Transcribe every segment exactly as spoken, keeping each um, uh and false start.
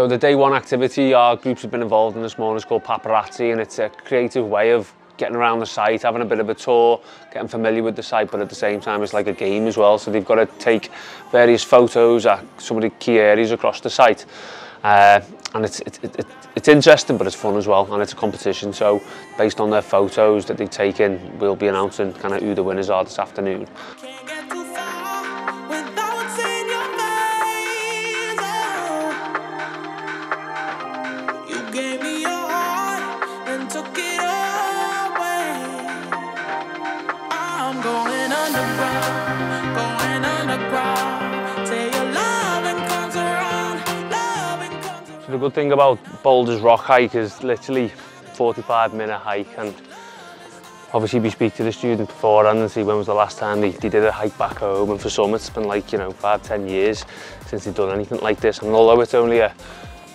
So the day one activity our groups have been involved in this morning is called Paparazzi, and it's a creative way of getting around the site, having a bit of a tour, getting familiar with the site, but at the same time it's like a game as well. So they've got to take various photos at some of the key areas across the site. Uh, and it's, it, it, it, it's interesting, but it's fun as well, and it's a competition. So based on their photos that they've taken, we'll be announcing kind of who the winners are this afternoon. The good thing about Boulders Rock Hike is literally forty-five minute hike, and obviously we speak to the student beforehand and see when was the last time they, they did a hike back home, and for some it's been like, you know, five, ten years since they've done anything like this, and although it's only a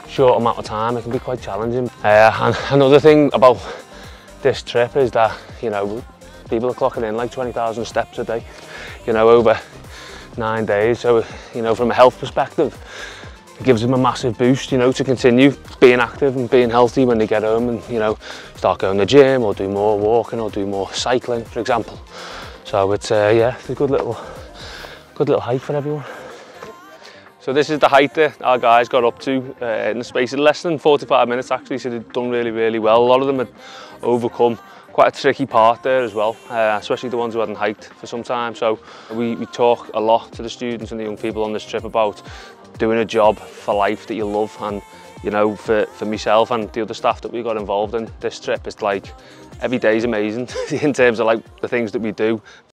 short amount of time, it can be quite challenging. Uh, and another thing about this trip is that, you know, people are clocking in like twenty thousand steps a day, you know, over nine days, so, you know, from a health perspective, it gives them a massive boost, you know, to continue being active and being healthy when they get home and, you know, start going to the gym or do more walking or do more cycling, for example. So it's, uh, yeah, it's a good little, good little hike for everyone. So this is the height that our guys got up to uh, in the space of less than forty-five minutes actually, so they've done really, really well. A lot of them had overcome quite a tricky part there as well, uh, especially the ones who hadn't hiked for some time. So we, we talk a lot to the students and the young people on this trip about doing a job for life that you love, and you know, for, for myself and the other staff that we got involved in this trip, it's like every day is amazing in terms of like the things that we do,